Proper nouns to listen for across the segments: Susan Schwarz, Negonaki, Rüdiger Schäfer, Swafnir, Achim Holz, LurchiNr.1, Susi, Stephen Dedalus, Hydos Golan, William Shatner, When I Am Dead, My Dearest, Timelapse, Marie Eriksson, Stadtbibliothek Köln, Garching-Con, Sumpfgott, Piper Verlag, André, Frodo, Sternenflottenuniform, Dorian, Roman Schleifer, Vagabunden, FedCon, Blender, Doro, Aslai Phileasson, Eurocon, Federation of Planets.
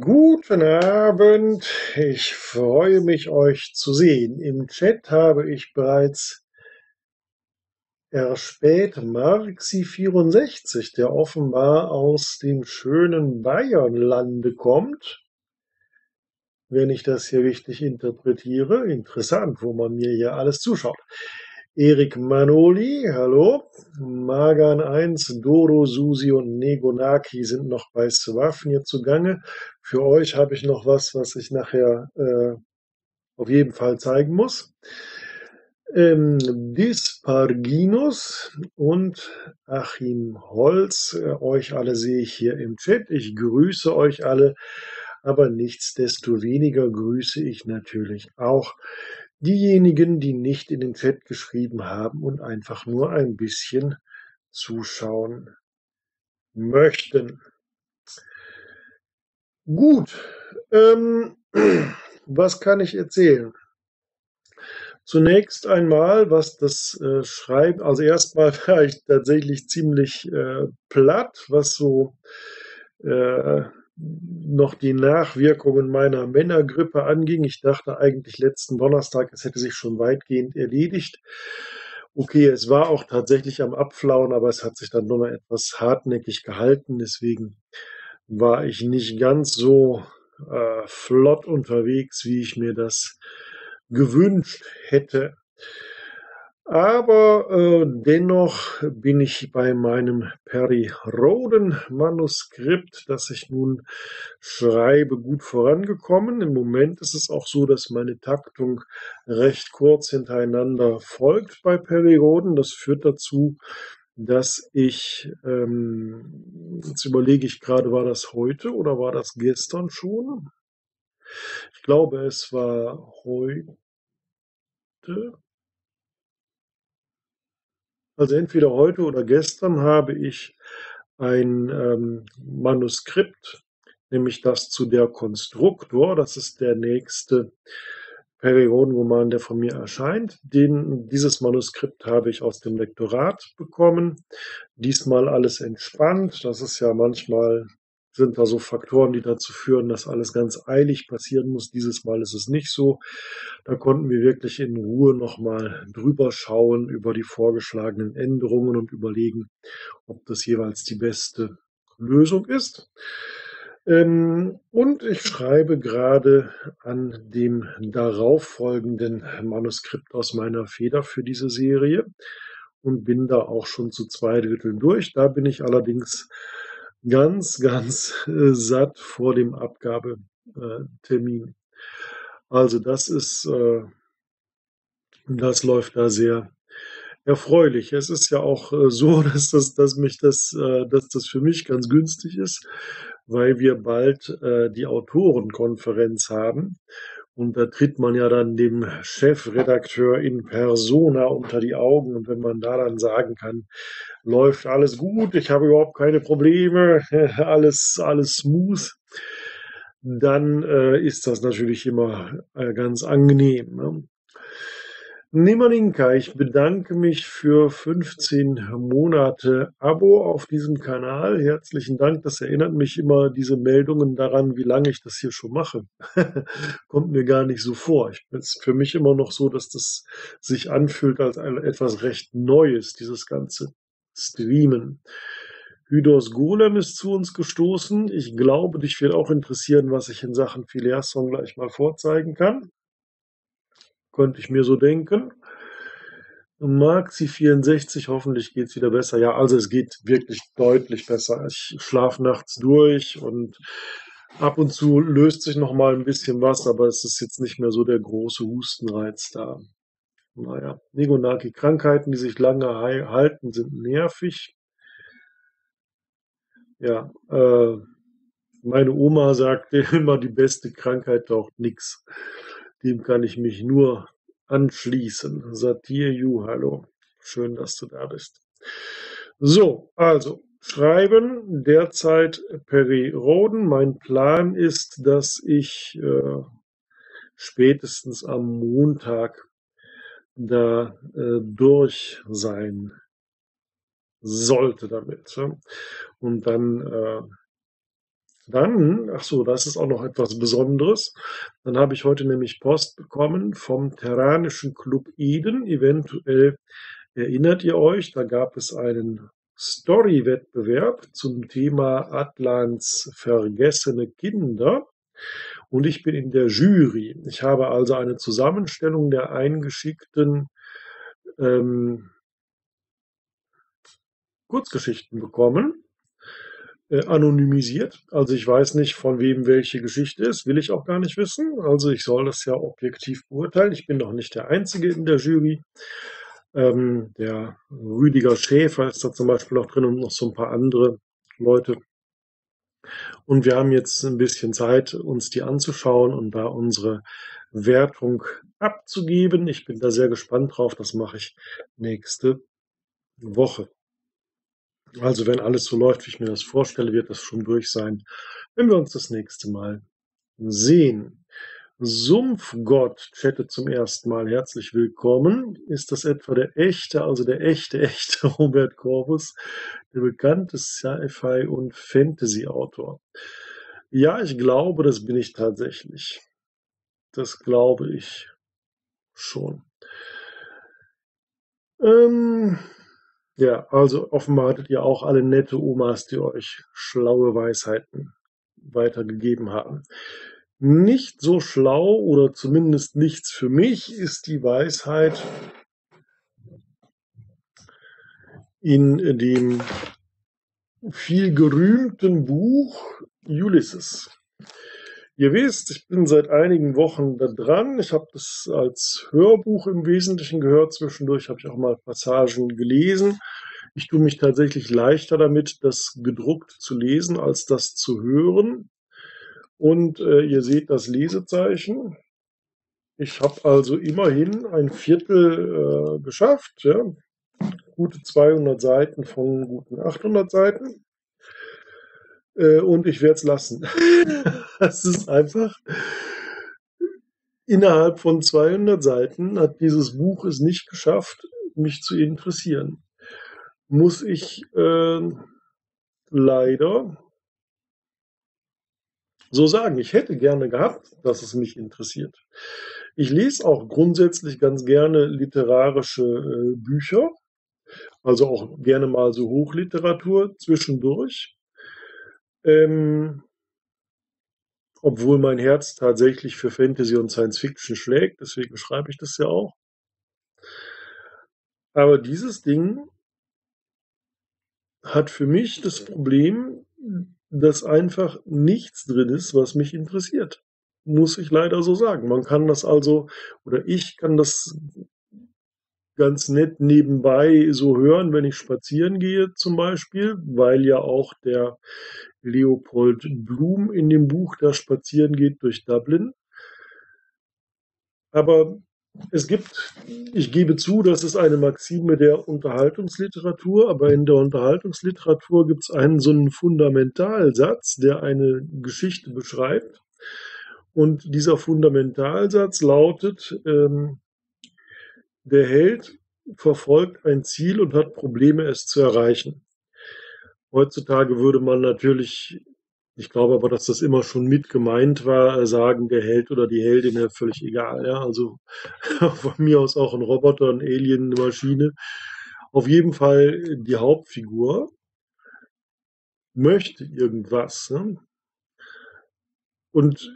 Guten Abend, ich freue mich, euch zu sehen. Im Chat habe ich bereits erspäht Marxi64, der offenbar aus dem schönen Bayernlande kommt. Wenn ich das hier richtig interpretiere, interessant, wo man mir hier alles zuschaut. Erik Manoli, hallo. Magan1, Doro, Susi und Negonaki sind noch bei Swafnir zugange. Für euch habe ich noch was ich nachher auf jeden Fall zeigen muss. Disparginus und Achim Holz, euch alle sehe ich hier im Chat. Ich grüße euch alle, aber nichtsdestoweniger grüße ich natürlich auch diejenigen, die nicht in den Chat geschrieben haben und einfach nur ein bisschen zuschauen möchten. Gut, was kann ich erzählen? Zunächst einmal, was das Schreiben, also erstmal war ich tatsächlich ziemlich platt, was so noch die Nachwirkungen meiner Männergrippe anging. Ich dachte eigentlich letzten Donnerstag, es hätte sich schon weitgehend erledigt. Okay, es war auch tatsächlich am Abflauen, aber es hat sich dann nur noch etwas hartnäckig gehalten. Deswegen war ich nicht ganz so flott unterwegs, wie ich mir das gewünscht hätte. Aber dennoch bin ich bei meinem Perry Rhodan Manuskript, das ich nun schreibe, gut vorangekommen. Im Moment ist es auch so, dass meine Taktung recht kurz hintereinander folgt bei Perry Rhodan. Das führt dazu, dass ich, jetzt überlege ich gerade, war das heute oder war das gestern schon? Ich glaube, es war heute. Also entweder heute oder gestern habe ich ein Manuskript, nämlich das zu Der Konstruktor. Das ist der nächste Perry-Rhodan-Roman, der von mir erscheint. Dieses Manuskript habe ich aus dem Lektorat bekommen. Diesmal alles entspannt. Das ist ja manchmal, sind da so Faktoren, die dazu führen, dass alles ganz eilig passieren muss. Dieses Mal ist es nicht so. Da konnten wir wirklich in Ruhe nochmal drüber schauen über die vorgeschlagenen Änderungen und überlegen, ob das jeweils die beste Lösung ist. Und ich schreibe gerade an dem darauffolgenden Manuskript aus meiner Feder für diese Serie und bin da auch schon zu 2 Dritteln durch. Da bin ich allerdings ganz satt vor dem Abgabetermin. Also das ist, das läuft da sehr erfreulich. Es ist ja auch so, dass das für mich ganz günstig ist, weil wir bald die Autorenkonferenz haben. Und da tritt man ja dann dem Chefredakteur in persona unter die Augen. Und wenn man da dann sagen kann, läuft alles gut, ich habe überhaupt keine Probleme, alles smooth, dann ist das natürlich immer ganz angenehm. Ne? Nemaninka, ich bedanke mich für 15 Monate Abo auf diesem Kanal. Herzlichen Dank, das erinnert mich immer, diese Meldungen daran, wie lange ich das hier schon mache. Kommt mir gar nicht so vor. Es ist für mich immer noch so, dass das sich anfühlt als etwas recht Neues, dieses ganze Streamen. Hydos Golan ist zu uns gestoßen. Ich glaube, dich wird auch interessieren, was ich in Sachen Phileasson gleich mal vorzeigen kann. Könnte ich mir so denken. Marxi64, hoffentlich geht es wieder besser. Ja, also es geht wirklich deutlich besser. Ich schlafe nachts durch und ab und zu löst sich noch mal ein bisschen was, aber es ist jetzt nicht mehr so der große Hustenreiz da. Naja, Negonaki-Krankheiten, die sich lange halten, sind nervig. Ja, meine Oma sagte immer, die beste Krankheit taucht nichts. Dem kann ich mich nur anschließen. Satir Yu, hallo. Schön, dass du da bist. So, also, schreiben derzeit Perry Rhodan. Mein Plan ist, dass ich spätestens am Montag da durch sein sollte damit. Und dann Dann, ach so, das ist auch noch etwas Besonderes. Dann habe ich heute nämlich Post bekommen vom Terranischen Club Eden. Eventuell erinnert ihr euch, da gab es einen Story-Wettbewerb zum Thema Atlans vergessene Kinder. Und ich bin in der Jury. Ich habe also eine Zusammenstellung der eingeschickten Kurzgeschichten bekommen, anonymisiert. Also ich weiß nicht, von wem welche Geschichte ist, will ich auch gar nicht wissen. Also ich soll das ja objektiv beurteilen. Ich bin doch nicht der Einzige in der Jury. Der Rüdiger Schäfer ist da zum Beispiel auch drin und noch so ein paar andere Leute. Und wir haben jetzt ein bisschen Zeit, uns die anzuschauen und da unsere Wertung abzugeben. Ich bin da sehr gespannt drauf. Das mache ich nächste Woche. Also wenn alles so läuft, wie ich mir das vorstelle, wird das schon durch sein, wenn wir uns das nächste Mal sehen. Sumpfgott chattet zum ersten Mal. Herzlich willkommen. Ist das etwa der echte, also der echte Robert Corvus, der bekannte Sci-Fi- und Fantasy-Autor? Ja, ich glaube, das bin ich tatsächlich. Das glaube ich schon. Ja, also offenbar hattet ihr auch alle nette Omas, die euch schlaue Weisheiten weitergegeben haben. Nicht so schlau oder zumindest nichts für mich ist die Weisheit in dem viel gerühmten Buch Ulysses. Ihr wisst, ich bin seit einigen Wochen da dran. Ich habe das als Hörbuch im Wesentlichen gehört. Zwischendurch habe ich auch mal Passagen gelesen. Ich tue mich tatsächlich leichter damit, das gedruckt zu lesen, als das zu hören. Und ihr seht das Lesezeichen. Ich habe also immerhin ein Viertel geschafft. Ja? Gute 200 Seiten von guten 800 Seiten. Und ich werde es lassen. Das ist einfach, innerhalb von 200 Seiten hat dieses Buch es nicht geschafft, mich zu interessieren. Muss ich leider so sagen. Ich hätte gerne gehabt, dass es mich interessiert. Ich lese auch grundsätzlich ganz gerne literarische Bücher, also auch gerne mal so Hochliteratur zwischendurch. Obwohl mein Herz tatsächlich für Fantasy und Science Fiction schlägt, deswegen schreibe ich das ja auch. Aber dieses Ding hat für mich das Problem, dass einfach nichts drin ist, was mich interessiert. Muss ich leider so sagen. Man kann das also, oder ich kann das ganz nett nebenbei so hören, wenn ich spazieren gehe zum Beispiel, weil ja auch der Leopold Bloom in dem Buch da spazieren geht durch Dublin. Aber es gibt, ich gebe zu, das ist eine Maxime der Unterhaltungsliteratur, aber in der Unterhaltungsliteratur gibt es einen so einen Fundamentalsatz, der eine Geschichte beschreibt. Und dieser Fundamentalsatz lautet, der Held verfolgt ein Ziel und hat Probleme, es zu erreichen. Heutzutage würde man natürlich, ich glaube aber, dass das immer schon mit gemeint war, sagen, der Held oder die Heldin, ja, völlig egal. Ja? Also von mir aus auch ein Roboter, ein Alien, eine Maschine. Auf jeden Fall die Hauptfigur möchte irgendwas. Ne? Und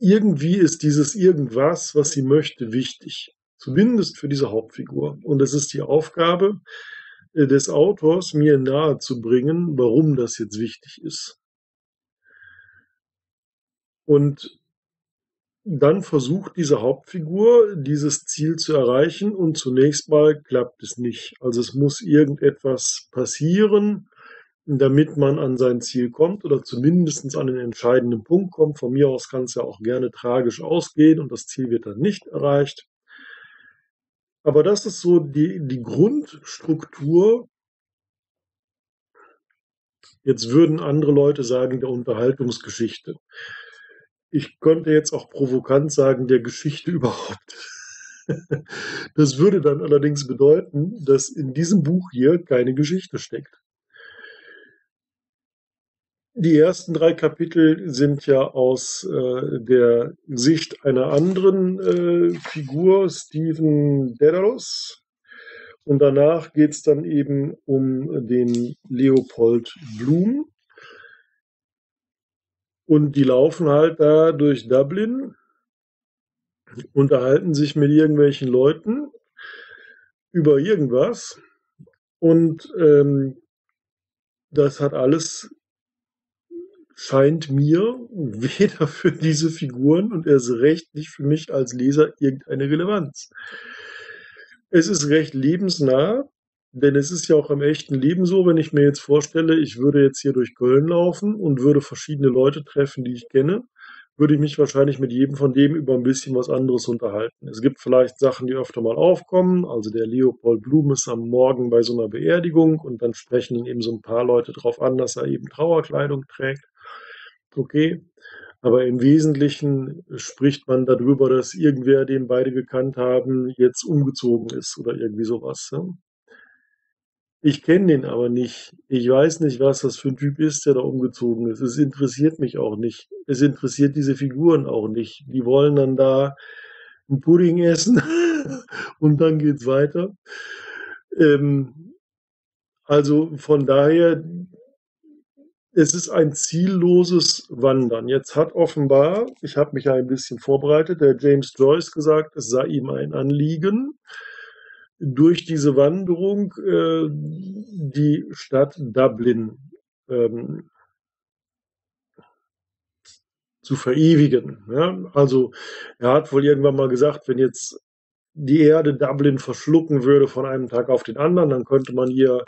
irgendwie ist dieses Irgendwas, was sie möchte, wichtig. Zumindest für diese Hauptfigur. Und es ist die Aufgabe des Autors, mir nahe zu bringen, warum das jetzt wichtig ist. Und dann versucht diese Hauptfigur, dieses Ziel zu erreichen und zunächst mal klappt es nicht. Also es muss irgendetwas passieren, damit man an sein Ziel kommt oder zumindest an den entscheidenden Punkt kommt. Von mir aus kann es ja auch gerne tragisch ausgehen und das Ziel wird dann nicht erreicht. Aber das ist so die Grundstruktur. Jetzt würden andere Leute sagen, der Unterhaltungsgeschichte. Ich könnte jetzt auch provokant sagen, der Geschichte überhaupt. Das würde dann allerdings bedeuten, dass in diesem Buch hier keine Geschichte steckt. Die ersten drei Kapitel sind ja aus der Sicht einer anderen Figur, Stephen Dedalus. Und danach geht es dann eben um den Leopold Bloom. Und die laufen halt da durch Dublin, unterhalten sich mit irgendwelchen Leuten über irgendwas. Und das hat alles, scheint mir, weder für diese Figuren und erst recht nicht für mich als Leser irgendeine Relevanz. Es ist recht lebensnah, denn es ist ja auch im echten Leben so, wenn ich mir jetzt vorstelle, ich würde jetzt hier durch Köln laufen und würde verschiedene Leute treffen, die ich kenne, würde ich mich wahrscheinlich mit jedem von dem über ein bisschen was anderes unterhalten. Es gibt vielleicht Sachen, die öfter mal aufkommen, also der Leopold Bloom ist am Morgen bei so einer Beerdigung und dann sprechen ihn eben so ein paar Leute drauf an, dass er eben Trauerkleidung trägt. Okay, aber im Wesentlichen spricht man darüber, dass irgendwer, den beide gekannt haben, jetzt umgezogen ist oder irgendwie sowas. Ich kenne den aber nicht. Ich weiß nicht, was das für ein Typ ist, der da umgezogen ist. Es interessiert mich auch nicht. Es interessiert diese Figuren auch nicht. Die wollen dann da einen Pudding essen und dann geht's weiter. Also von daher, es ist ein zielloses Wandern. Jetzt hat offenbar, ich habe mich ja ein bisschen vorbereitet, der James Joyce gesagt, es sei ihm ein Anliegen, durch diese Wanderung die Stadt Dublin zu verewigen. Ja? Also er hat wohl irgendwann mal gesagt, wenn jetzt die Erde Dublin verschlucken würde von einem Tag auf den anderen, dann könnte man hier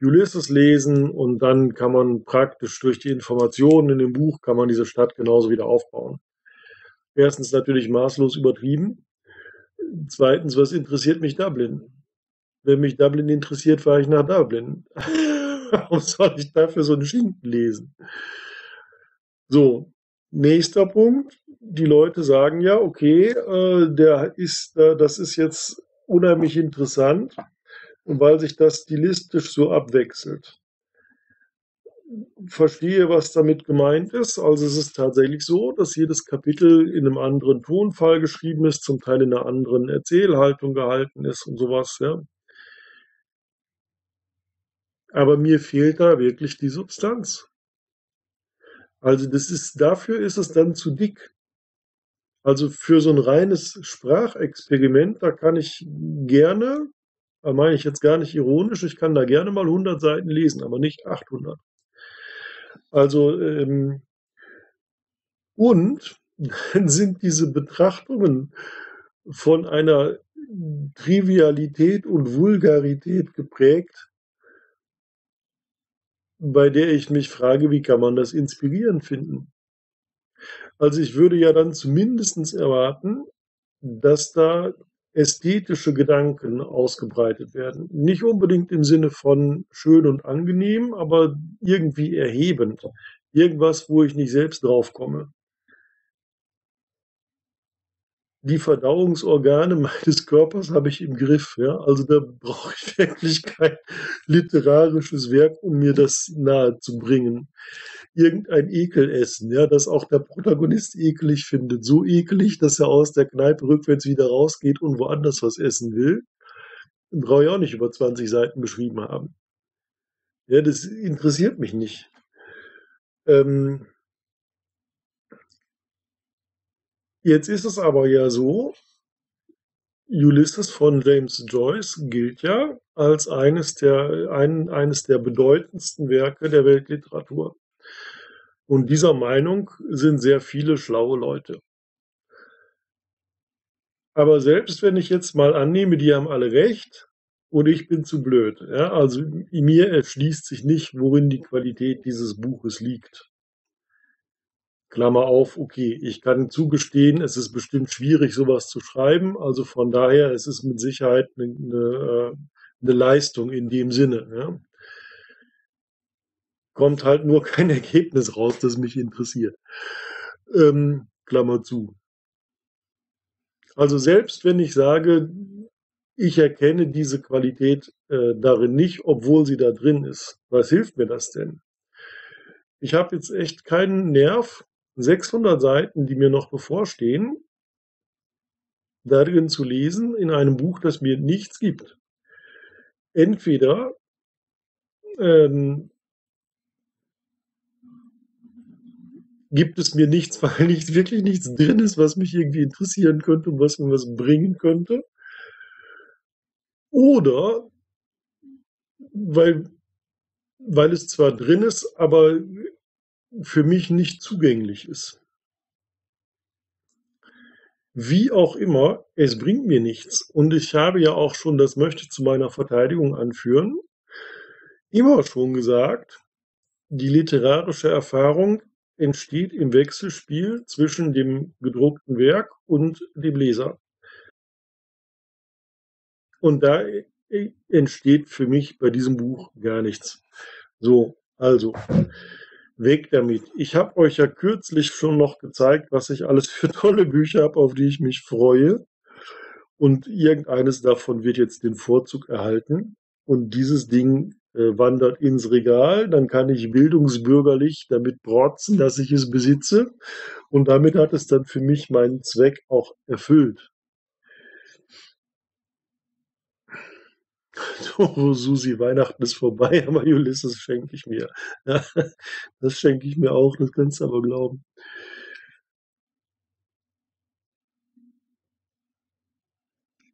Ulysses lesen und dann kann man praktisch durch die Informationen in dem Buch, kann man diese Stadt genauso wieder aufbauen. Erstens natürlich maßlos übertrieben. Zweitens, was interessiert mich Dublin? Wenn mich Dublin interessiert, fahre ich nach Dublin. Warum soll ich dafür so einen Schinken lesen? So, nächster Punkt. Die Leute sagen ja, okay, das ist jetzt unheimlich interessant, und weil sich das stilistisch so abwechselt. Verstehe, was damit gemeint ist. Also es ist tatsächlich so, dass jedes Kapitel in einem anderen Tonfall geschrieben ist, zum Teil in einer anderen Erzählhaltung gehalten ist und sowas. Ja. Aber mir fehlt da wirklich die Substanz. Also dafür ist es dann zu dick. Also für so ein reines Sprachexperiment, da kann ich gerne, da meine ich jetzt gar nicht ironisch, ich kann da gerne mal 100 Seiten lesen, aber nicht 800. Also, und dann sind diese Betrachtungen von einer Trivialität und Vulgarität geprägt, bei der ich mich frage, wie kann man das inspirierend finden? Also ich würde ja dann zumindest erwarten, dass da ästhetische Gedanken ausgebreitet werden. Nicht unbedingt im Sinne von schön und angenehm, aber irgendwie erhebend. Irgendwas, wo ich nicht selbst drauf komme. Die Verdauungsorgane meines Körpers habe ich im Griff. Ja? Also da brauche ich wirklich kein literarisches Werk, um mir das nahe zu bringen. Irgendein Ekelessen, ja, das auch der Protagonist ekelig findet. So ekelig, dass er aus der Kneipe rückwärts wieder rausgeht und woanders was essen will. Brauche ich auch nicht über 20 Seiten beschrieben haben. Ja, das interessiert mich nicht. Jetzt ist es aber ja so, Ulysses von James Joyce gilt ja als eines der bedeutendsten Werke der Weltliteratur. Und dieser Meinung sind sehr viele schlaue Leute. Aber selbst wenn ich jetzt mal annehme, die haben alle recht und ich bin zu blöd. Ja, also mir erschließt sich nicht, worin die Qualität dieses Buches liegt. Klammer auf, okay, ich kann zugestehen, es ist bestimmt schwierig, sowas zu schreiben. Also von daher, es ist mit Sicherheit eine Leistung in dem Sinne. Ja. Kommt halt nur kein Ergebnis raus, das mich interessiert. Klammer zu. Also selbst wenn ich sage, ich erkenne diese Qualität darin nicht, obwohl sie da drin ist, was hilft mir das denn? Ich habe jetzt echt keinen Nerv, 600 Seiten, die mir noch bevorstehen, darin zu lesen, in einem Buch, das mir nichts gibt. Entweder gibt es mir nichts, weil nicht wirklich nichts drin ist, was mich irgendwie interessieren könnte und was mir was bringen könnte. Oder weil es zwar drin ist, aber für mich nicht zugänglich ist. Wie auch immer, es bringt mir nichts. Und ich habe ja auch schon, das möchte ich zu meiner Verteidigung anführen, immer schon gesagt, die literarische Erfahrung entsteht im Wechselspiel zwischen dem gedruckten Werk und dem Leser. Und da entsteht für mich bei diesem Buch gar nichts. So, also, weg damit. Ich habe euch ja kürzlich schon noch gezeigt, was ich alles für tolle Bücher habe, auf die ich mich freue. Und irgendeines davon wird jetzt den Vorzug erhalten. Und dieses Ding wandert ins Regal. Dann kann ich bildungsbürgerlich damit protzen, dass ich es besitze. Und damit hat es dann für mich meinen Zweck auch erfüllt. Oh, Susi, Weihnachten ist vorbei, aber Ulysses schenke ich mir. Ja, das schenke ich mir auch, das kannst du aber glauben.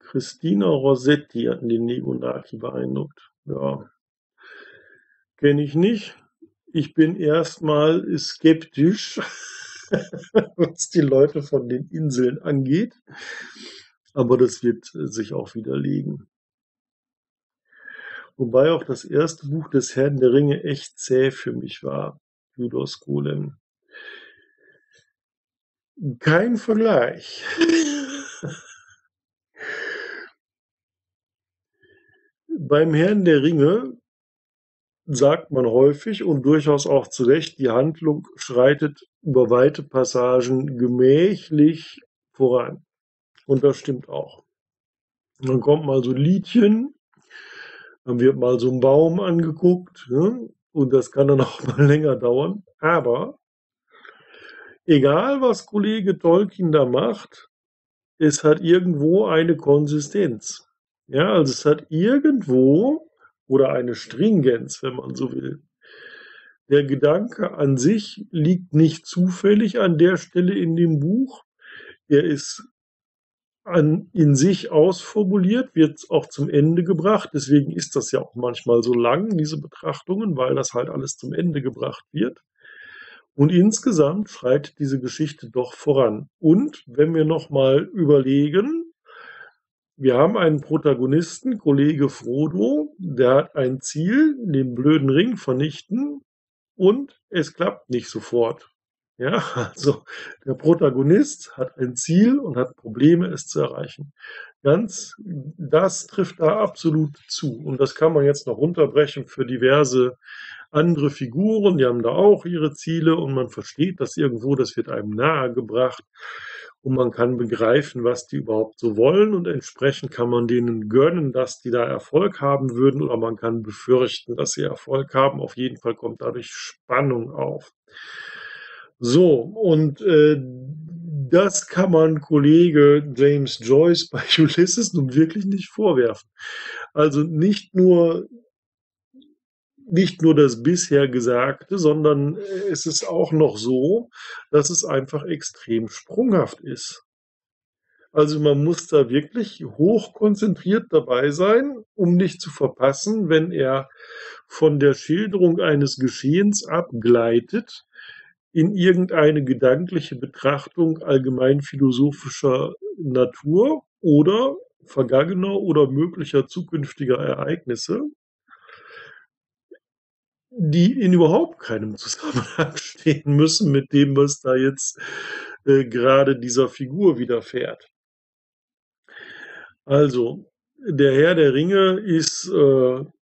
Christina Rossetti hat den Negonaki beeindruckt. Ja, kenne ich nicht. Ich bin erstmal skeptisch, was die Leute von den Inseln angeht. Aber das wird sich auch widerlegen. Wobei auch das erste Buch des Herrn der Ringe echt zäh für mich war. Hydos Golan. Kein Vergleich. Beim Herrn der Ringe sagt man häufig und durchaus auch zu Recht, die Handlung schreitet über weite Passagen gemächlich voran. Und das stimmt auch. Dann kommt mal so Liedchen, dann wird mal so ein Baum angeguckt, ne? Und das kann dann auch mal länger dauern. Aber egal, was Kollege Tolkien da macht, es hat irgendwo eine Konsistenz. Ja, also es hat irgendwo, oder eine Stringenz, wenn man so will. Der Gedanke an sich liegt nicht zufällig an der Stelle in dem Buch. Er ist in sich ausformuliert, wird auch zum Ende gebracht. Deswegen ist das ja auch manchmal so lang, diese Betrachtungen, weil das halt alles zum Ende gebracht wird. Und insgesamt schreitet diese Geschichte doch voran. Und wenn wir nochmal überlegen, wir haben einen Protagonisten, Kollege Frodo, der hat ein Ziel, den blöden Ring vernichten, und es klappt nicht sofort. Ja, also der Protagonist hat ein Ziel und hat Probleme, es zu erreichen. Das trifft da absolut zu. Und das kann man jetzt noch runterbrechen für diverse andere Figuren. Die haben da auch ihre Ziele und man versteht das irgendwo, das wird einem nahegebracht. Und man kann begreifen, was die überhaupt so wollen. Und entsprechend kann man denen gönnen, dass die da Erfolg haben würden. Oder man kann befürchten, dass sie Erfolg haben. Auf jeden Fall kommt dadurch Spannung auf. So, und das kann man Kollege James Joyce bei Ulysses nun wirklich nicht vorwerfen. Also nicht nur das bisher Gesagte, sondern es ist auch noch so, dass es einfach extrem sprunghaft ist. Also man muss da wirklich hochkonzentriert dabei sein, um nicht zu verpassen, wenn er von der Schilderung eines Geschehens abgleitet, in irgendeine gedankliche Betrachtung allgemeinphilosophischer Natur oder vergangener oder möglicher zukünftiger Ereignisse, die in überhaupt keinem Zusammenhang stehen müssen mit dem, was da jetzt gerade dieser Figur widerfährt. Also, der Herr der Ringe ist eine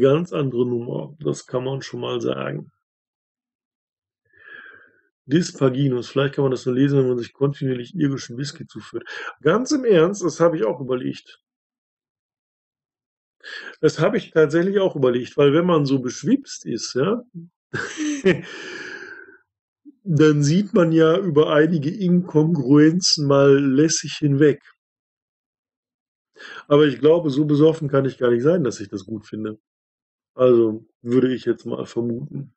ganz andere Nummer, das kann man schon mal sagen. Disparginus, vielleicht kann man das nur lesen, wenn man sich kontinuierlich irischen Whisky zuführt. Ganz im Ernst, das habe ich auch überlegt. Das habe ich tatsächlich auch überlegt, weil wenn man so beschwipst ist, ja, dann sieht man ja über einige Inkongruenzen mal lässig hinweg. Aber ich glaube, so besoffen kann ich gar nicht sein, dass ich das gut finde. Also würde ich jetzt mal vermuten.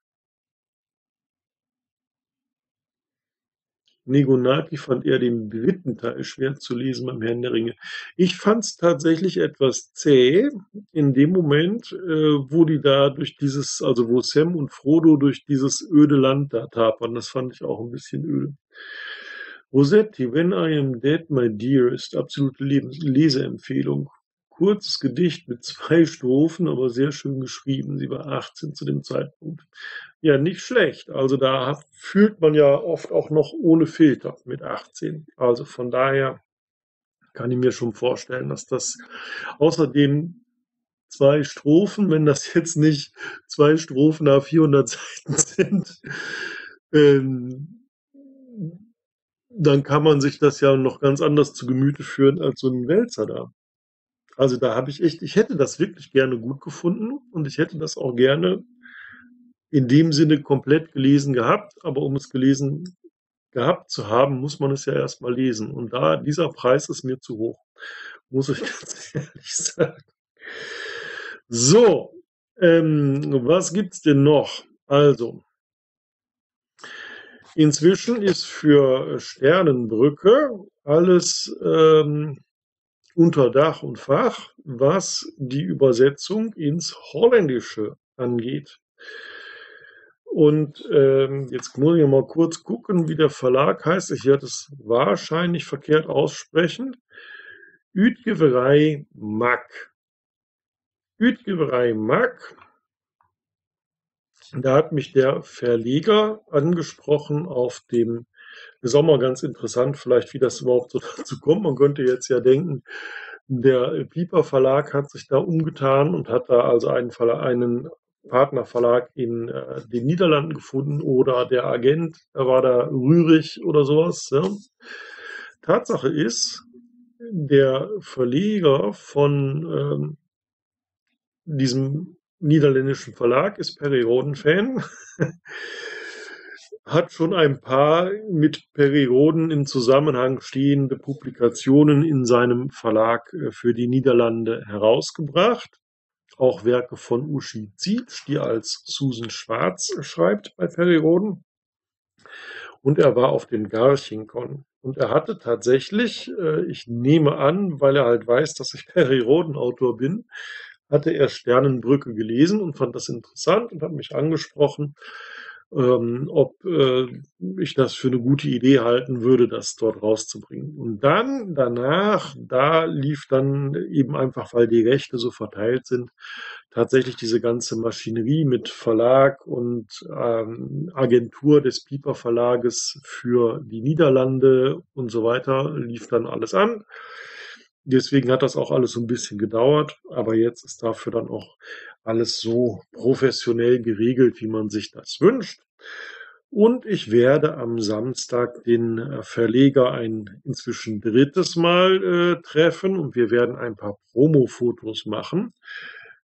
Negonaki fand eher den dritten Teil schwer zu lesen beim Herrn der Ringe. Ich fand es tatsächlich etwas zäh in dem Moment, wo die da durch dieses, also wo Sam und Frodo durch dieses öde Land da tapern. Das fand ich auch ein bisschen öde. Rossetti, When I Am Dead, My Dearest, absolute Leseempfehlung. Kurzes Gedicht mit 2 Strophen, aber sehr schön geschrieben. Sie war 18 zu dem Zeitpunkt. Ja, nicht schlecht. Also da fühlt man ja oft auch noch ohne Filter mit 18. Also von daher kann ich mir schon vorstellen, dass das außerdem 2 Strophen, wenn das jetzt nicht 2 Strophen nach 400 Seiten sind, dann kann man sich das ja noch ganz anders zu Gemüte führen als so ein Wälzer da. Also da habe ich echt, ich hätte das wirklich gerne gut gefunden und ich hätte das auch gerne in dem Sinne komplett gelesen gehabt, aber um es gelesen gehabt zu haben, muss man es ja erstmal lesen. Und da, dieser Preis ist mir zu hoch, muss ich ganz ehrlich sagen. So, was gibt es denn noch? Also, inzwischen ist für Sternenbrücke alles unter Dach und Fach, was die Übersetzung ins Holländische angeht. Und jetzt muss ich mal kurz gucken, wie der Verlag heißt. Ich werde es wahrscheinlich verkehrt aussprechen. Uitgeverij Mack. Uitgeverij Mack. Da hat mich der Verleger angesprochen auf dem . Das ist auch mal ganz interessant, vielleicht, wie das überhaupt so dazu kommt. Man könnte jetzt ja denken, der Piper Verlag hat sich da umgetan und hat da also einen Partnerverlag in den Niederlanden gefunden oder der Agent, da war da Rührig oder sowas. Ja. Tatsache ist, der Verleger von diesem niederländischen Verlag ist Perry Rhodan-Fan. Hat schon ein paar mit Perry Rhodan im Zusammenhang stehende Publikationen in seinem Verlag für die Niederlande herausgebracht. Auch Werke von Uschi Zietsch, die als Susan Schwarz schreibt bei Perry Rhodan. Und er war auf dem Garching-Con. Und er hatte tatsächlich, ich nehme an, weil er halt weiß, dass ich Perry Rhodan-Autor bin, hatte er Sternenbrücke gelesen und fand das interessant und hat mich angesprochen, ob ich das für eine gute Idee halten würde, das dort rauszubringen. Und dann, danach, da lief dann eben einfach, weil die Rechte so verteilt sind, tatsächlich diese ganze Maschinerie mit Verlag und Agentur des Piper Verlages für die Niederlande und so weiter, lief dann alles an. Deswegen hat das auch alles so ein bisschen gedauert, aber jetzt ist dafür dann auch alles so professionell geregelt, wie man sich das wünscht. Und ich werde am Samstag den Verleger ein inzwischen drittes Mal treffen und wir werden ein paar Promo-Fotos machen,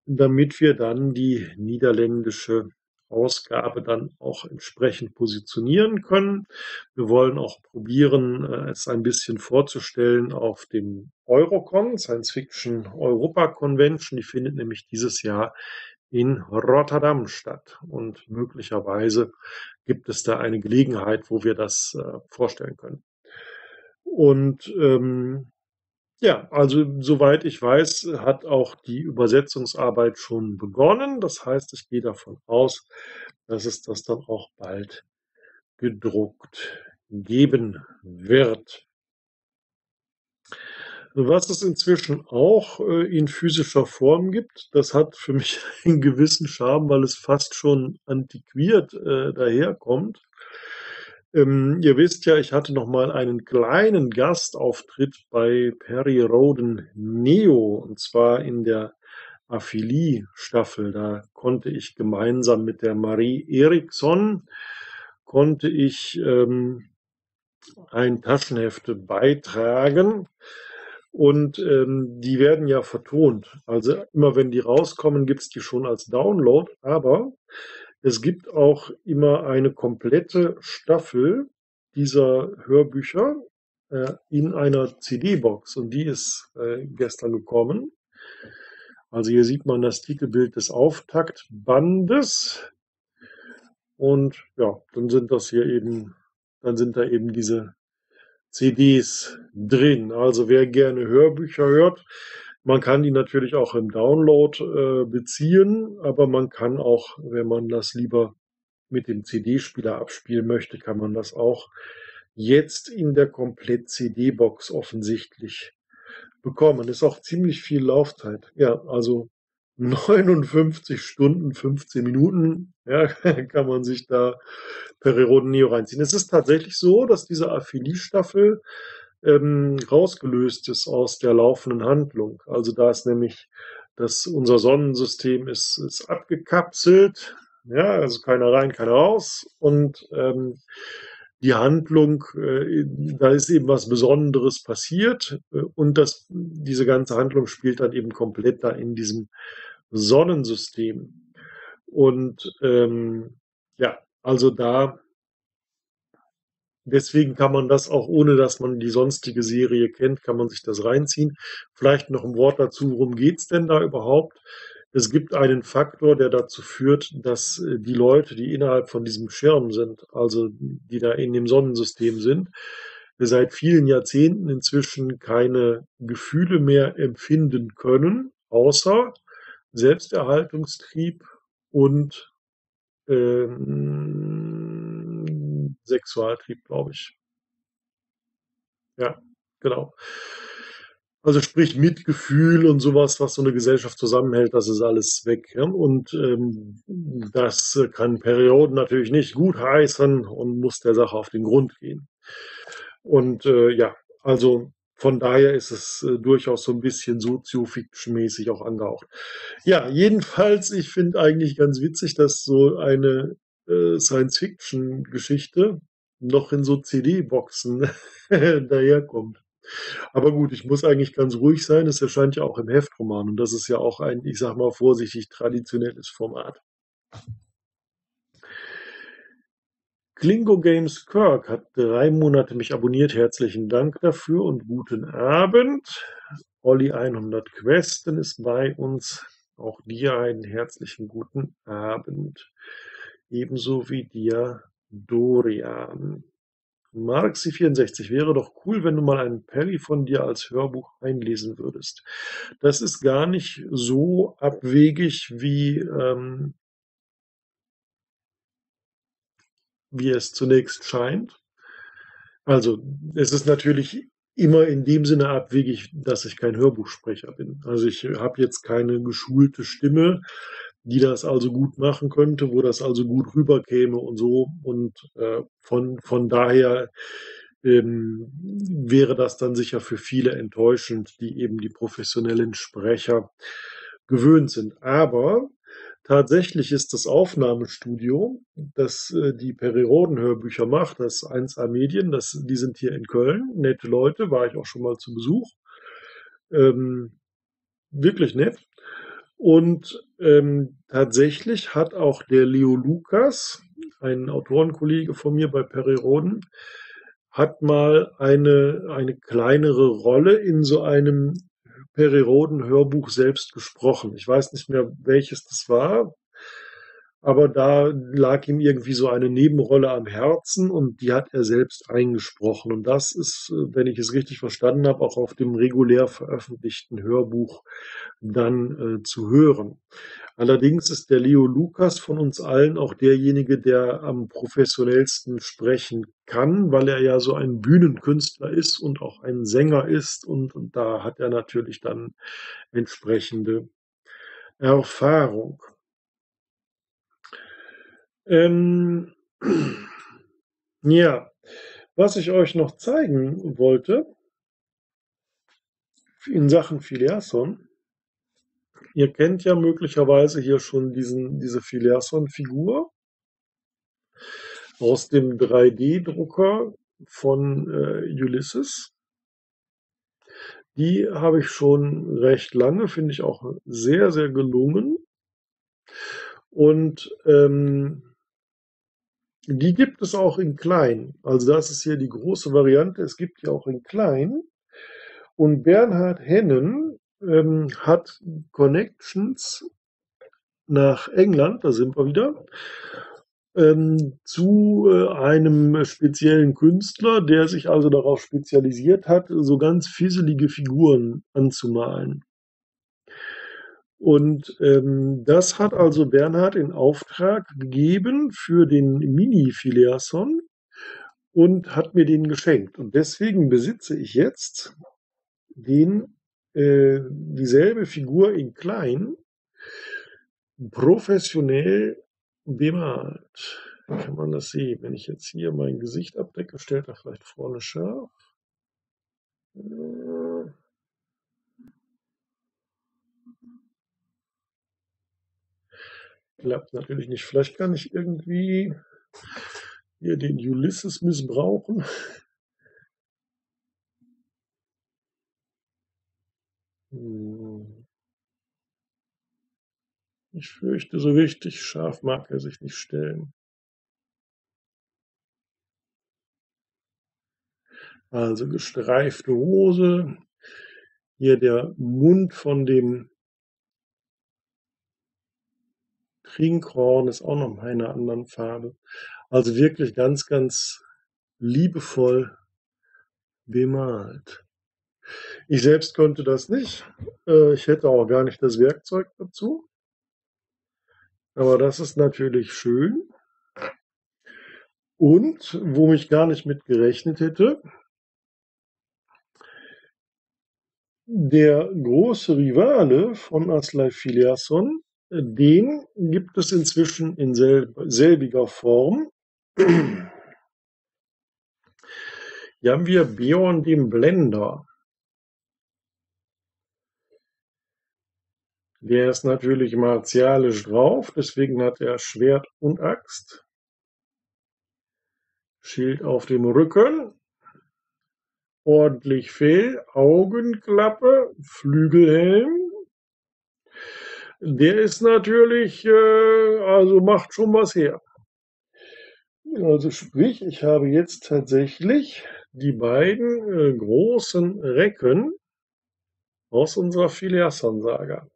damit wir dann die niederländische Ausgabe dann auch entsprechend positionieren können. Wir wollen auch probieren, es ein bisschen vorzustellen auf dem Eurocon, Science Fiction Europa Convention. Die findet nämlich dieses Jahr in Rotterdam statt. Und möglicherweise gibt es da eine Gelegenheit, wo wir das vorstellen können. Und ja, also soweit ich weiß, hat auch die Übersetzungsarbeit schon begonnen. Das heißt, ich gehe davon aus, dass es das dann auch bald gedruckt geben wird. Was es inzwischen auch in physischer Form gibt, das hat für mich einen gewissen Charme, weil es fast schon antiquiert daherkommt. Ihr wisst ja, ich hatte noch mal einen kleinen Gastauftritt bei Perry Rhodan Neo, und zwar in der Aphilie-Staffel. Da konnte ich gemeinsam mit der Marie Eriksson, konnte ich ein Taschenhefte beitragen. Und die werden ja vertont. Also immer wenn die rauskommen, gibt es die schon als Download. Aber Es gibt auch immer eine komplette Staffel dieser Hörbücher in einer CD-Box und die ist gestern gekommen. Also hier sieht man das Titelbild des Auftaktbandes und ja, dann sind das hier eben, dann sind da eben diese CDs drin. Also wer gerne Hörbücher hört, man kann die natürlich auch im Download beziehen, aber man kann auch, wenn man das lieber mit dem CD-Spieler abspielen möchte, kann man das auch jetzt in der Komplett-CD-Box offensichtlich bekommen. Ist auch ziemlich viel Laufzeit. Ja, also 59 Stunden, 15 Minuten, ja, kann man sich da Perry Rhodan Neo reinziehen. Es ist tatsächlich so, dass diese Aphelie-Staffel rausgelöst ist aus der laufenden Handlung. Also da ist nämlich, dass unser Sonnensystem ist abgekapselt, ja, also keiner rein, keiner raus und die Handlung, da ist eben was Besonderes passiert und diese ganze Handlung spielt dann eben komplett da in diesem Sonnensystem. Und ja, also da, deswegen kann man das auch, ohne dass man die sonstige Serie kennt, kann man sich das reinziehen. Vielleicht noch ein Wort dazu, worum geht es denn da überhaupt? Es gibt einen Faktor, der dazu führt, dass die Leute, die innerhalb von diesem Schirm sind, also die da in dem Sonnensystem sind, seit vielen Jahrzehnten inzwischen keine Gefühle mehr empfinden können, außer Selbsterhaltungstrieb und Sexualtrieb, glaube ich. Ja, genau. Also sprich Mitgefühl und sowas, was so eine Gesellschaft zusammenhält, das ist alles weg. Ja? Und das kann Perioden natürlich nicht gut heißen und muss der Sache auf den Grund gehen. Und ja, also von daher ist es durchaus so ein bisschen soziofiktionmäßig auch angehaucht. Ja, jedenfalls, ich finde eigentlich ganz witzig, dass so eine Science-Fiction-Geschichte noch in so CD-Boxen daherkommt. Aber gut, ich muss eigentlich ganz ruhig sein, es erscheint ja auch im Heftroman und das ist ja auch ein, ich sag mal vorsichtig, traditionelles Format. Lingo Games Kirk hat 3 Monate mich abonniert, herzlichen Dank dafür und guten Abend. Olli 100 Questen ist bei uns, auch dir einen herzlichen guten Abend. Ebenso wie dir Dorian. Marxi64, wäre doch cool, wenn du mal einen Perry von dir als Hörbuch einlesen würdest. Das ist gar nicht so abwegig, wie es zunächst scheint. Also es ist natürlich immer in dem Sinne abwegig, dass ich kein Hörbuchsprecher bin. Also ich habe jetzt keine geschulte Stimme, die das also gut machen könnte, wo das also gut rüberkäme und so. Und von daher wäre das dann sicher für viele enttäuschend, die eben die professionellen Sprecher gewöhnt sind. Aber tatsächlich ist das Aufnahmestudio, das die Perry Rhodan Hörbücher macht, das 1A Medien, die sind hier in Köln, nette Leute, war ich auch schon mal zu Besuch. Wirklich nett. Und tatsächlich hat auch der Leo Lukas, ein Autorenkollege von mir bei Perry Rhodan, hat mal eine kleinere Rolle in so einem Perry Rhodan Hörbuch selbst gesprochen. Ich weiß nicht mehr, welches das war, aber da lag ihm irgendwie so eine Nebenrolle am Herzen und die hat er selbst eingesprochen. Und das ist, wenn ich es richtig verstanden habe, auch auf dem regulär veröffentlichten Hörbuch dann zu hören. Allerdings ist der Leo Lukas von uns allen auch derjenige, der am professionellsten sprechen kann, weil er ja so ein Bühnenkünstler ist und auch ein Sänger ist. Und da hat er natürlich dann entsprechende Erfahrung. Ja, was ich euch noch zeigen wollte in Sachen Phileasson, ihr kennt ja möglicherweise hier schon diese Phileasson-Figur aus dem 3D-Drucker von Ulysses. Die habe ich schon recht lange, finde ich auch sehr, sehr gelungen. Und die gibt es auch in klein. Also das ist hier die große Variante. Es gibt die auch in klein. Und Bernhard Hennen hat Connections nach England, da sind wir wieder, zu einem speziellen Künstler, der sich also darauf spezialisiert hat, so ganz fisselige Figuren anzumalen. Und das hat also Bernhard in Auftrag gegeben für den Mini-Phileasson und hat mir den geschenkt. Und deswegen besitze ich jetzt den, dieselbe Figur in klein, professionell bemalt. Kann man das sehen? Wenn ich jetzt hier mein Gesicht abdecke, stellt er vielleicht vorne scharf. Klappt natürlich nicht. Vielleicht kann ich irgendwie hier den Ulysses missbrauchen. Ich fürchte, so richtig scharf mag er sich nicht stellen. Also gestreifte Hose. Hier der Mund von dem Trinkhorn ist auch noch in einer anderen Farbe. Also wirklich ganz, ganz liebevoll bemalt. Ich selbst konnte das nicht. Ich hätte auch gar nicht das Werkzeug dazu. Aber das ist natürlich schön. Und, wo ich gar nicht mit gerechnet hätte, der große Rivale von Aslai Phileasson, den gibt es inzwischen in selbiger Form. Hier haben wir Beorn, den Blender. Der ist natürlich martialisch drauf, deswegen hat er Schwert und Axt. Schild auf dem Rücken. Ordentlich fehl. Augenklappe. Flügelhelm. Der ist natürlich, also macht schon was her. Also sprich, ich habe jetzt tatsächlich die beiden großen Recken aus unserer Phileasson-Saga.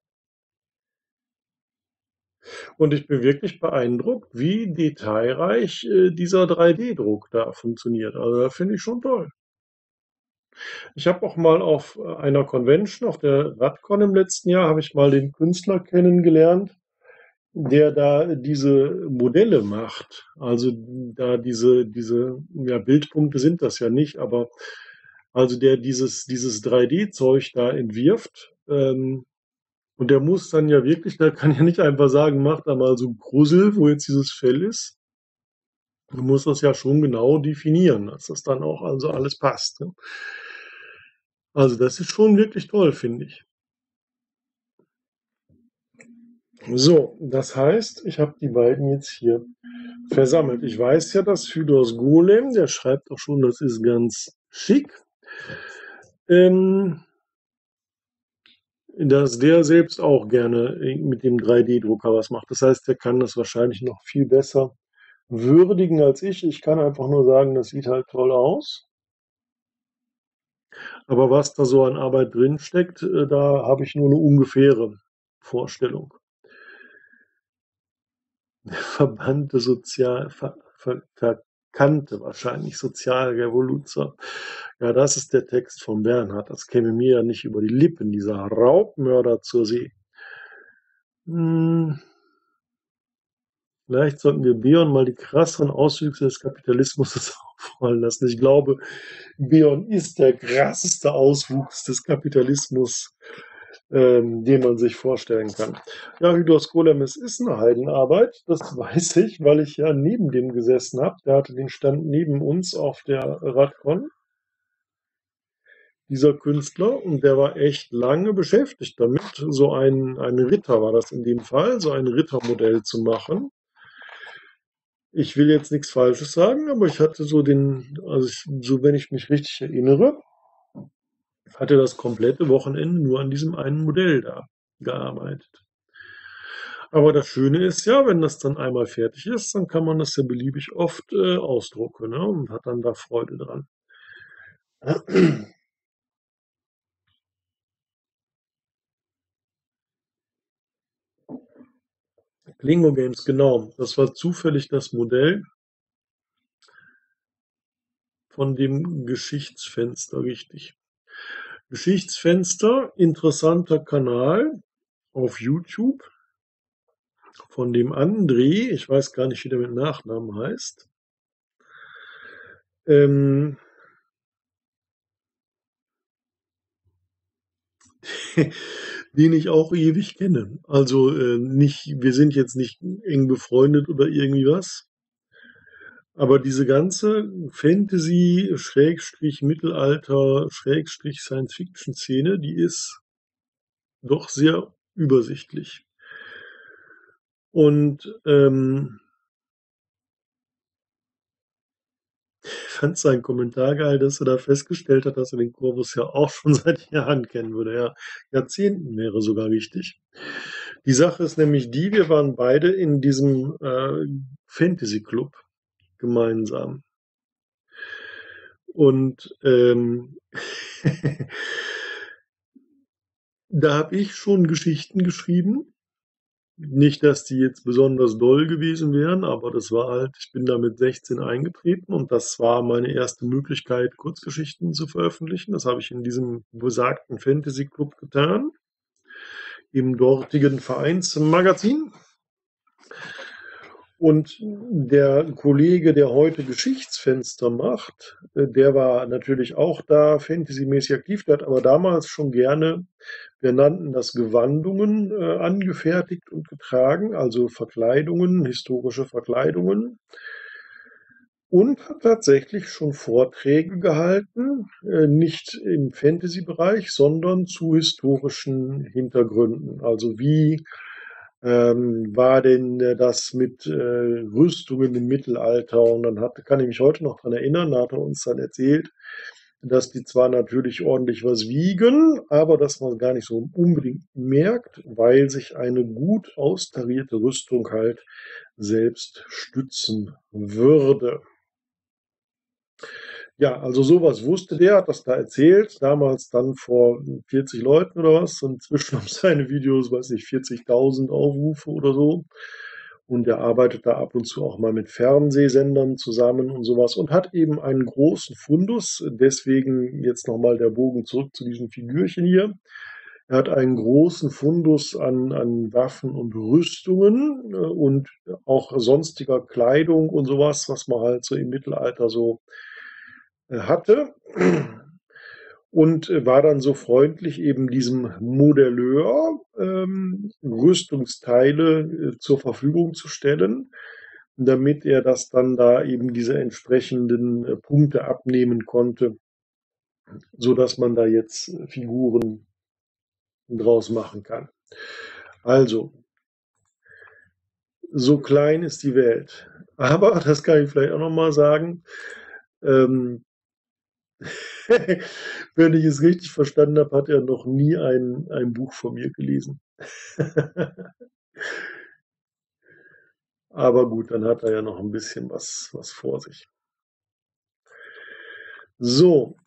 Und ich bin wirklich beeindruckt, wie detailreich dieser 3D-Druck da funktioniert. Also das finde ich schon toll. Ich habe auch mal auf einer Convention, auf der RadCon im letzten Jahr, habe ich mal den Künstler kennengelernt, der da diese Modelle macht. Also da diese ja, Bildpunkte sind das ja nicht, aber also der dieses 3D-Zeug da entwirft. Und der muss dann ja wirklich, der kann ja nicht einfach sagen, mach da mal so einen Krusel, wo jetzt dieses Fell ist. Du musst das ja schon genau definieren, dass das dann auch also alles passt. Ne? Also das ist schon wirklich toll, finde ich. So, das heißt, ich habe die beiden jetzt hier versammelt. Ich weiß ja, dass Hydos Golan, der schreibt auch schon, das ist ganz schick. Dass der selbst auch gerne mit dem 3D-Drucker was macht. Das heißt, der kann das wahrscheinlich noch viel besser würdigen als ich. Ich kann einfach nur sagen, das sieht halt toll aus. Aber was da so an Arbeit drin steckt, da habe ich nur eine ungefähre Vorstellung. Verbannte verkannte wahrscheinlich Sozialrevoluzer. Ja, das ist der Text von Bernhard. Das käme mir ja nicht über die Lippen, dieser Raubmörder zur See. Vielleicht sollten wir Beorn mal die krasseren Auswüchse des Kapitalismus auffallen lassen. Ich glaube, Beorn ist der krasseste Auswuchs des Kapitalismus, den man sich vorstellen kann. Ja, Hydos Golan, es ist eine Heidenarbeit, das weiß ich, weil ich ja neben dem gesessen habe. Der hatte den Stand neben uns auf der RadCon, dieser Künstler, und der war echt lange beschäftigt damit, so ein Ritter war das in dem Fall, so ein Rittermodell zu machen. Ich will jetzt nichts Falsches sagen, aber ich hatte so so wenn ich mich richtig erinnere, hatte das komplette Wochenende nur an diesem einen Modell da gearbeitet. Aber das Schöne ist ja, wenn das dann einmal fertig ist, dann kann man das ja beliebig oft ausdrucken, ne? Und hat dann da Freude dran. Lingo Games, genau. Das war zufällig das Modell von dem Geschichtsfenster, richtig. Geschichtsfenster, interessanter Kanal auf YouTube von dem André. Ich weiß gar nicht, wie der mit Nachnamen heißt. Den ich auch ewig kenne. Also nicht, wir sind jetzt nicht eng befreundet oder irgendwie was. Aber diese ganze Fantasy, Schrägstrich, Mittelalter, Schrägstrich, Science-Fiction-Szene, die ist doch sehr übersichtlich. Und fand seinen Kommentar geil, dass er da festgestellt hat, dass er den Corvus ja auch schon seit Jahren kennen würde. Ja, Jahrzehnten wäre sogar wichtig. Die Sache ist nämlich die, wir waren beide in diesem Fantasy-Club gemeinsam. Und da habe ich schon Geschichten geschrieben. Nicht, dass die jetzt besonders doll gewesen wären, aber das war halt, ich bin da mit 16 eingetreten und das war meine erste Möglichkeit, Kurzgeschichten zu veröffentlichen. Das habe ich in diesem besagten Fantasy Club getan, im dortigen Vereinsmagazin. Und der Kollege, der heute Geschichtsfenster macht, der war natürlich auch da fantasymäßig aktiv, der hat aber damals schon gerne, wir nannten das Gewandungen, angefertigt und getragen, also Verkleidungen, historische Verkleidungen. Und hat tatsächlich schon Vorträge gehalten, nicht im Fantasy-Bereich, sondern zu historischen Hintergründen, also wie war denn das mit Rüstungen im Mittelalter? Und dann kann ich mich heute noch dran erinnern, da hat er uns dann erzählt, dass die zwar natürlich ordentlich was wiegen, aber dass man gar nicht so unbedingt merkt, weil sich eine gut austarierte Rüstung halt selbst stützen würde. Ja, also sowas wusste der, hat das da erzählt, damals dann vor 40 Leuten oder was. Inzwischen haben seine Videos, weiß nicht, 40.000 Aufrufe oder so. Und er arbeitet da ab und zu auch mal mit Fernsehsendern zusammen und sowas und hat eben einen großen Fundus. Deswegen jetzt nochmal der Bogen zurück zu diesen Figürchen hier. Er hat einen großen Fundus an Waffen und Rüstungen und auch sonstiger Kleidung und sowas, was man halt so im Mittelalter so hatte, und war dann so freundlich, eben diesem Modelleur Rüstungsteile zur Verfügung zu stellen, damit er das dann da eben diese entsprechenden Punkte abnehmen konnte, so dass man da jetzt Figuren draus machen kann. Also, so klein ist die Welt. Aber, das kann ich vielleicht auch nochmal sagen, wenn ich es richtig verstanden habe, hat er noch nie ein Buch von mir gelesen. Aber gut, dann hat er ja noch ein bisschen was vor sich. So,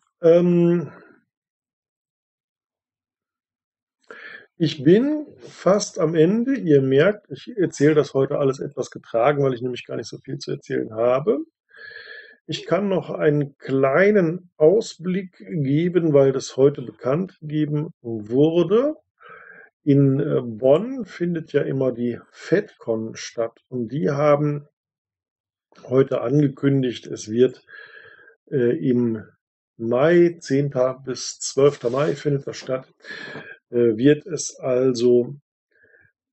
ich bin fast am Ende. Ihr merkt, ich erzähle das heute alles etwas getragen, weil ich nämlich gar nicht so viel zu erzählen habe. Ich kann noch einen kleinen Ausblick geben, weil das heute bekannt gegeben wurde. In Bonn findet ja immer die FedCon statt und die haben heute angekündigt, es wird im Mai, 10. bis 12. Mai findet das statt, wird es also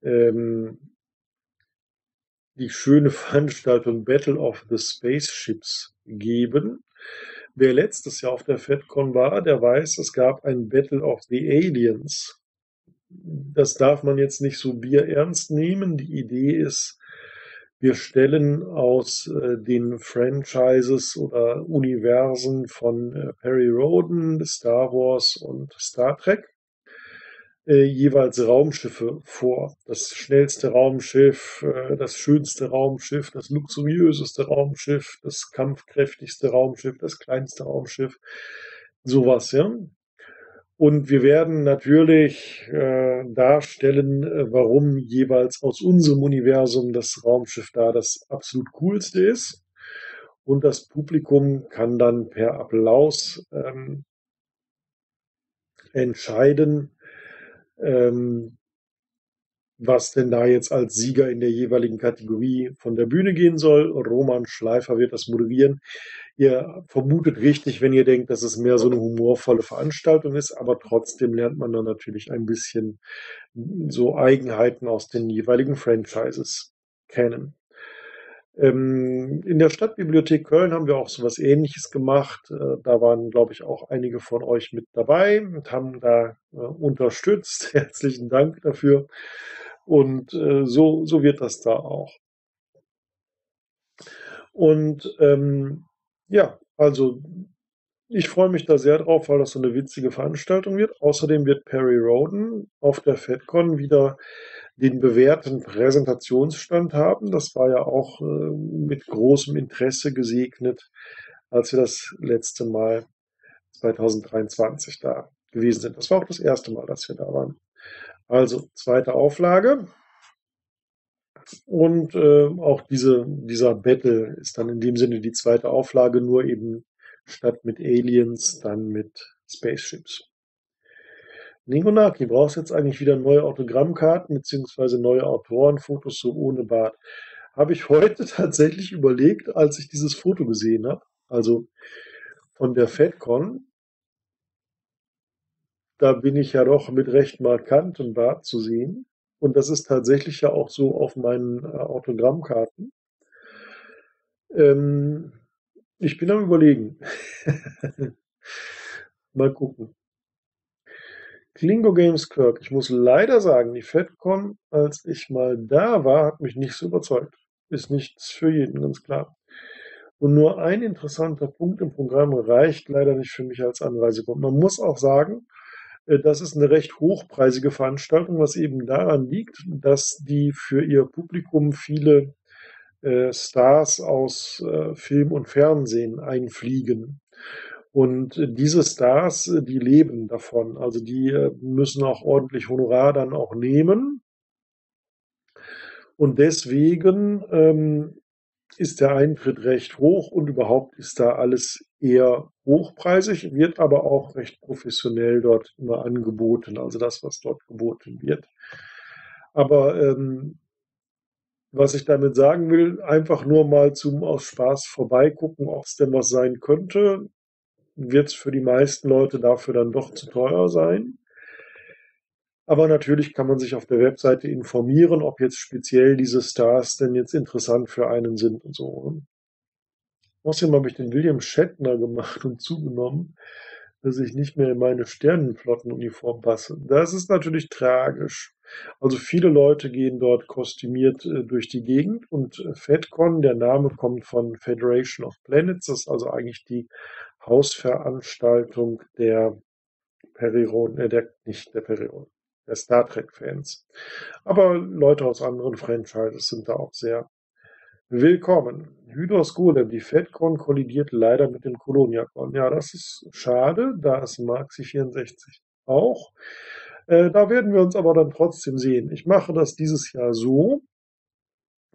die schöne Veranstaltung Battle of the Spaceships geben. Wer letztes Jahr auf der FedCon war, der weiß, es gab ein Battle of the Aliens. Das darf man jetzt nicht so bierernst nehmen. Die Idee ist, wir stellen aus den Franchises oder Universen von Perry Rhodan, Star Wars und Star Trek jeweils Raumschiffe vor. Das schnellste Raumschiff, das schönste Raumschiff, das luxuriöseste Raumschiff, das kampfkräftigste Raumschiff, das kleinste Raumschiff, sowas, ja. Und wir werden natürlich darstellen, warum jeweils aus unserem Universum das Raumschiff da das absolut coolste ist. Und das Publikum kann dann per Applaus entscheiden, was denn da jetzt als Sieger in der jeweiligen Kategorie von der Bühne gehen soll. Roman Schleifer wird das moderieren. Ihr vermutet richtig, wenn ihr denkt, dass es mehr so eine humorvolle Veranstaltung ist, aber trotzdem lernt man dann natürlich ein bisschen so Eigenheiten aus den jeweiligen Franchises kennen. In der Stadtbibliothek Köln haben wir auch so was Ähnliches gemacht. Da waren, glaube ich, auch einige von euch mit dabei und haben da unterstützt. Herzlichen Dank dafür. Und so wird das da auch. Und ja, also ich freue mich da sehr drauf, weil das so eine witzige Veranstaltung wird. Außerdem wird Perry Rhodan auf der FedCon wieder den bewährten Präsentationsstand haben. Das war ja auch mit großem Interesse gesegnet, als wir das letzte Mal 2023 da gewesen sind. Das war auch das erste Mal, dass wir da waren. Also zweite Auflage. Und auch dieser Battle ist dann in dem Sinne die zweite Auflage, nur eben statt mit Aliens, dann mit Spaceships. Negonaki, brauchst jetzt eigentlich wieder neue Autogrammkarten bzw. neue Autorenfotos, so ohne Bart. Habe ich heute tatsächlich überlegt, als ich dieses Foto gesehen habe, also von der FedCon. Da bin ich ja doch mit recht markantem Bart zu sehen. Und das ist tatsächlich ja auch so auf meinen Autogrammkarten. Ich bin am Überlegen. Mal gucken. Lingo Games Kirk. Ich muss leider sagen, die FedCon, als ich mal da war, hat mich nicht so überzeugt. Ist nichts für jeden, ganz klar. Und nur ein interessanter Punkt im Programm reicht leider nicht für mich als Anreisegrund. Man muss auch sagen, das ist eine recht hochpreisige Veranstaltung, was eben daran liegt, dass die für ihr Publikum viele Stars aus Film und Fernsehen einfliegen. Und diese Stars, die leben davon, also die müssen auch ordentlich Honorar dann auch nehmen. Und deswegen ist der Eintritt recht hoch und überhaupt ist da alles eher hochpreisig, wird aber auch recht professionell dort immer angeboten, also das, was dort geboten wird. Aber was ich damit sagen will, einfach nur mal zum aus Spaß vorbeigucken, ob es denn was sein könnte. Wird es für die meisten Leute dafür dann doch zu teuer sein. Aber natürlich kann man sich auf der Webseite informieren, ob jetzt speziell diese Stars denn jetzt interessant für einen sind und so. Außerdem habe ich den William Shatner gemacht und zugenommen, dass ich nicht mehr in meine Sternenflottenuniform passe. Das ist natürlich tragisch. Also viele Leute gehen dort kostümiert durch die Gegend und FedCon, der Name kommt von Federation of Planets, das ist also eigentlich die Hausveranstaltung der der Star Trek-Fans. Aber Leute aus anderen Franchises sind da auch sehr willkommen. Hydos Golan, die FedCon kollidiert leider mit dem ColoniaCon. Ja, das ist schade, da ist Marxi64 auch. Da werden wir uns aber dann trotzdem sehen. Ich mache das dieses Jahr so,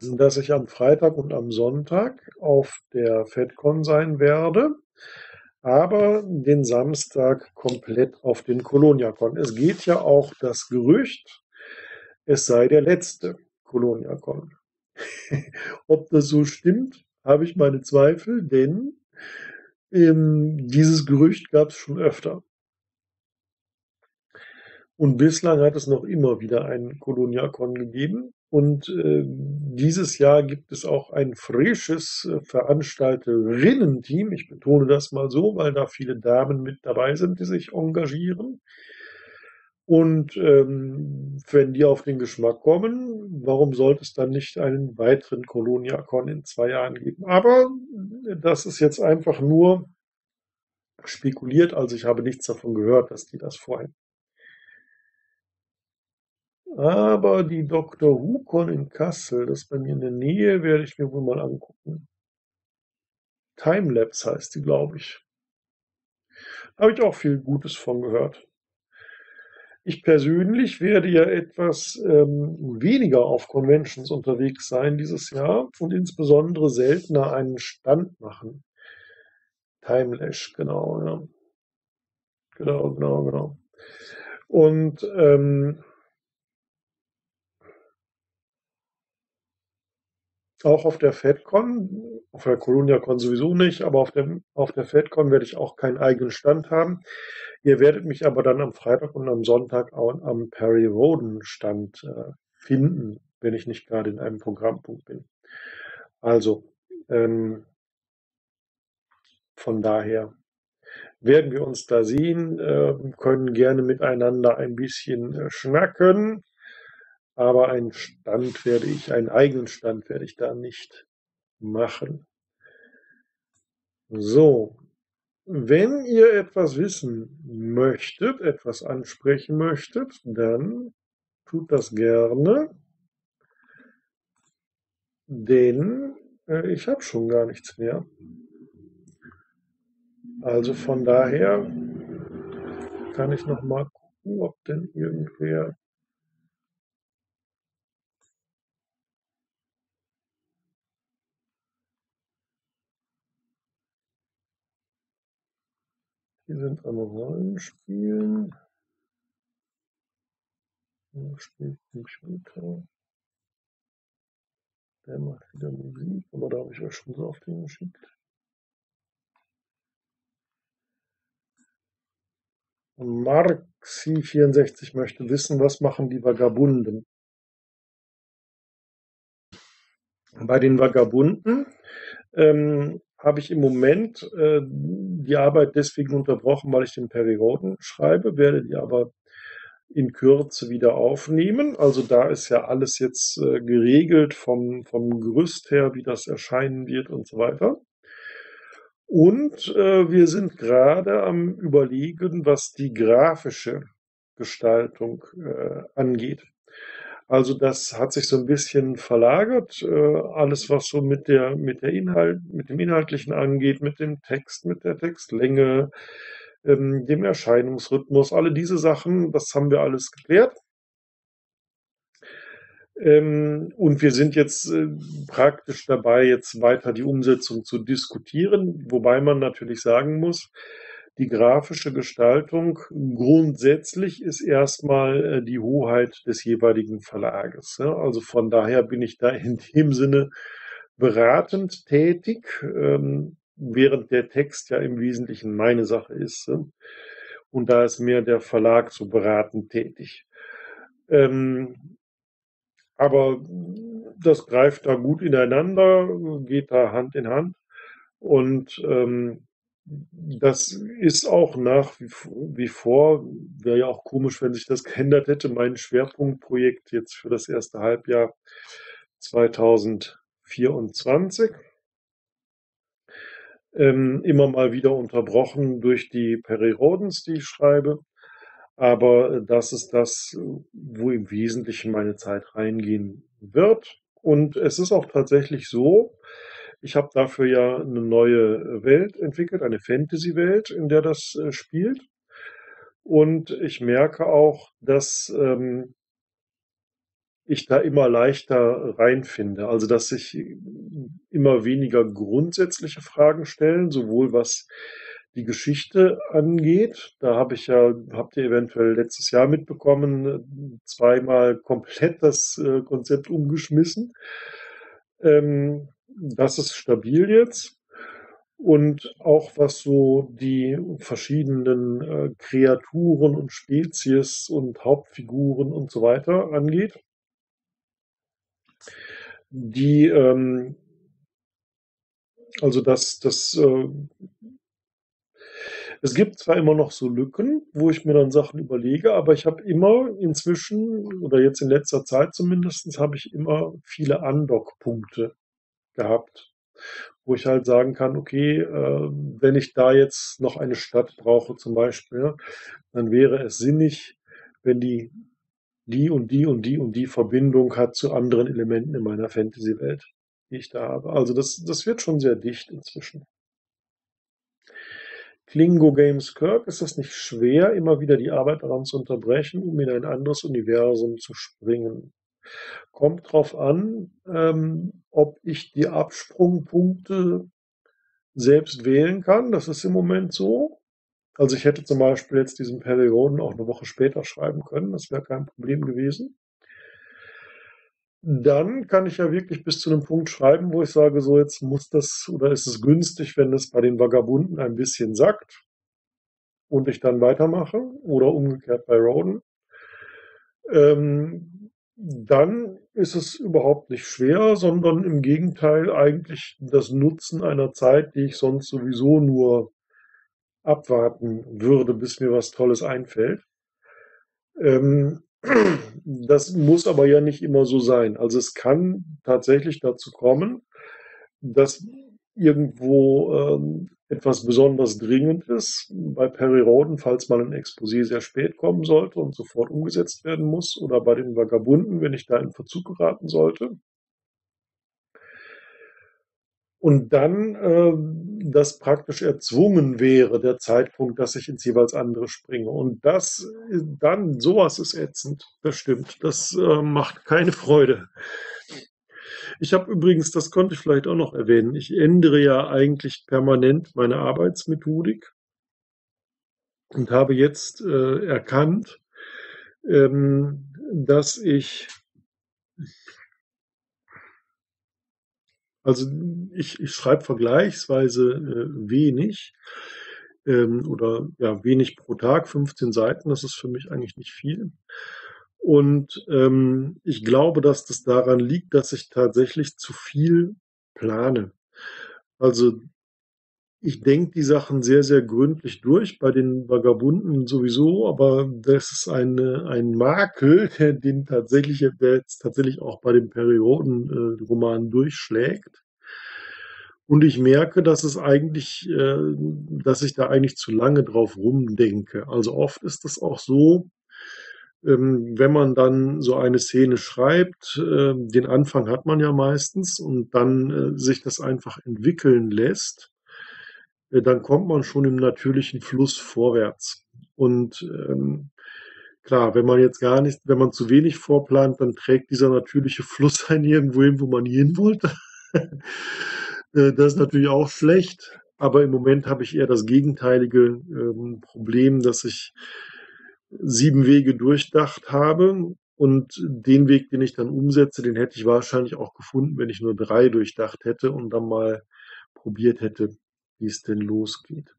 dass ich am Freitag und am Sonntag auf der FedCon sein werde, aber den Samstag komplett auf den ColoniaCon. Es geht ja auch das Gerücht, es sei der letzte ColoniaCon. Ob das so stimmt, habe ich meine Zweifel, denn dieses Gerücht gab es schon öfter. Und bislang hat es noch immer wieder einen ColoniaCon gegeben. Und dieses Jahr gibt es auch ein frisches Veranstalterinnen-Team. Ich betone das mal so, weil da viele Damen mit dabei sind, die sich engagieren. Und wenn die auf den Geschmack kommen, warum sollte es dann nicht einen weiteren ColoniaCon in 2 Jahren geben? Aber das ist jetzt einfach nur spekuliert. Also ich habe nichts davon gehört, dass die das vorhaben. Aber die Dr. Who-Con in Kassel, das ist bei mir in der Nähe, werde ich mir wohl mal angucken. Timelapse heißt die, glaube ich. Habe ich auch viel Gutes von gehört. Ich persönlich werde ja etwas weniger auf Conventions unterwegs sein dieses Jahr und insbesondere seltener einen Stand machen. Timelash, genau, ja. Genau. Und auch auf der FedCon, auf der ColoniaCon sowieso nicht, aber auf der FedCon werde ich auch keinen eigenen Stand haben. Ihr werdet mich aber dann am Freitag und am Sonntag auch am Perry Rhodan Stand finden, wenn ich nicht gerade in einem Programmpunkt bin. Also, von daher werden wir uns da sehen, können gerne miteinander ein bisschen schnacken, aber einen eigenen Stand werde ich da nicht machen. So, wenn ihr etwas wissen möchtet, etwas ansprechen möchtet, dann tut das gerne, denn ich habe schon gar nichts mehr. Also von daher kann ich noch mal gucken, ob denn irgendwer... Hier sind alle Rollenspielen. Der spielt Computer. Der macht wieder Musik, aber da habe ich euch schon so auf den geschickt. Marxi64 möchte wissen, was machen die Vagabunden? Bei den Vagabunden habe ich im Moment die Arbeit deswegen unterbrochen, weil ich den Perry Rhodan schreibe, werde die aber in Kürze wieder aufnehmen. Also da ist ja alles jetzt geregelt vom Gerüst her, wie das erscheinen wird und so weiter. Und wir sind gerade am Überlegen, was die grafische Gestaltung angeht. Also das hat sich so ein bisschen verlagert. Alles, was so mit dem Inhaltlichen angeht, mit dem Text, mit der Textlänge, dem Erscheinungsrhythmus, alle diese Sachen, das haben wir alles geklärt. Und wir sind jetzt praktisch dabei, jetzt weiter die Umsetzung zu diskutieren, wobei man natürlich sagen muss, die grafische Gestaltung grundsätzlich ist erstmal die Hoheit des jeweiligen Verlages. Also von daher bin ich da in dem Sinne beratend tätig, während der Text ja im Wesentlichen meine Sache ist. Und da ist mehr der Verlag so beratend tätig. Aber das greift da gut ineinander, geht da Hand in Hand. Und das ist auch nach wie vor, wäre ja auch komisch, wenn sich das geändert hätte, mein Schwerpunktprojekt jetzt für das erste Halbjahr 2024. Immer mal wieder unterbrochen durch die Perry Rhodans, die ich schreibe. Aber das ist das, wo im Wesentlichen meine Zeit reingehen wird. Und es ist auch tatsächlich so, ich habe dafür ja eine neue Welt entwickelt, eine Fantasy-Welt, in der das spielt. Und ich merke auch, dass ich da immer leichter reinfinde. Also dass sich immer weniger grundsätzliche Fragen stellen, sowohl was die Geschichte angeht. Da habt ihr eventuell letztes Jahr mitbekommen, zweimal komplett das Konzept umgeschmissen. Das ist stabil jetzt. Und auch was so die verschiedenen Kreaturen und Spezies und Hauptfiguren und so weiter angeht, die also es gibt zwar immer noch so Lücken, wo ich mir dann Sachen überlege, aber ich habe immer inzwischen, oder jetzt in letzter Zeit zumindest, habe ich immer viele Andockpunkte gehabt, wo ich halt sagen kann, okay, wenn ich da jetzt noch eine Stadt brauche zum Beispiel, dann wäre es sinnig, wenn die die und die und die und die Verbindung hat zu anderen Elementen in meiner Fantasy-Welt, die ich da habe. Also das wird schon sehr dicht inzwischen. Lingo Games Kirk, ist das nicht schwer, immer wieder die Arbeit daran zu unterbrechen, um in ein anderes Universum zu springen? Kommt drauf an, ob ich die Absprungpunkte selbst wählen kann. Das ist im Moment so. Also ich hätte zum Beispiel jetzt diesen Perioden auch eine Woche später schreiben können. Das wäre kein Problem gewesen. Dann kann ich ja wirklich bis zu einem Punkt schreiben, wo ich sage, so jetzt muss das, oder ist es günstig, wenn das bei den Vagabunden ein bisschen sackt und ich dann weitermache oder umgekehrt bei Rhodan. Dann ist es überhaupt nicht schwer, sondern im Gegenteil eigentlich das Nutzen einer Zeit, die ich sonst sowieso nur abwarten würde, bis mir was Tolles einfällt. Das muss aber ja nicht immer so sein. Also es kann tatsächlich dazu kommen, dass irgendwo etwas besonders dringend ist. Bei Perry Rhodan, falls mal ein Exposé sehr spät kommen sollte und sofort umgesetzt werden muss. Oder bei den Vagabunden, wenn ich da in Verzug geraten sollte. Und dann, dass praktisch erzwungen wäre, der Zeitpunkt, dass ich ins jeweils andere springe. Und das, dann, sowas ist ätzend, das stimmt. Das macht keine Freude. Ich habe übrigens, das konnte ich vielleicht auch noch erwähnen, ich ändere ja eigentlich permanent meine Arbeitsmethodik und habe jetzt erkannt, dass ich... Also ich schreibe vergleichsweise wenig oder ja wenig pro Tag, 15 Seiten, das ist für mich eigentlich nicht viel. Und ich glaube, dass das daran liegt, dass ich tatsächlich zu viel plane. Also ich denke die Sachen sehr, sehr gründlich durch, bei den Vagabunden sowieso, aber das ist ein Makel, der jetzt tatsächlich auch bei dem Periodenroman durchschlägt. Und ich merke, dass ich da eigentlich zu lange drauf rumdenke. Also oft ist das auch so, wenn man dann so eine Szene schreibt, den Anfang hat man ja meistens und dann sich das einfach entwickeln lässt, dann kommt man schon im natürlichen Fluss vorwärts. Und klar, wenn man zu wenig vorplant, dann trägt dieser natürliche Fluss einen irgendwo hin, wo man hin wollte. Das ist natürlich auch schlecht, aber im Moment habe ich eher das gegenteilige Problem, dass ich 7 Wege durchdacht habe und den Weg, den ich dann umsetze, den hätte ich wahrscheinlich auch gefunden, wenn ich nur 3 durchdacht hätte und dann mal probiert hätte, wie es denn losgeht.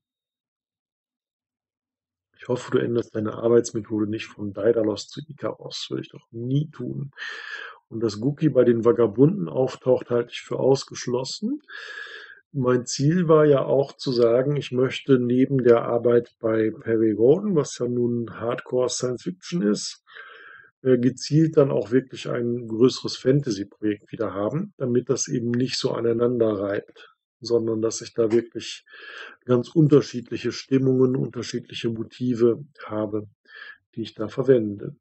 Ich hoffe, du änderst deine Arbeitsmethode nicht von Daedalus zu Ikaros. Würde ich doch nie tun. Und dass Guki bei den Vagabunden auftaucht, halte ich für ausgeschlossen. Mein Ziel war ja auch zu sagen, ich möchte neben der Arbeit bei Perry Rhodan, was ja nun Hardcore Science Fiction ist, gezielt dann auch wirklich ein größeres Fantasy-Projekt wieder haben, damit das eben nicht so aneinander reibt, sondern dass ich da wirklich ganz unterschiedliche Stimmungen, unterschiedliche Motive habe, die ich da verwende.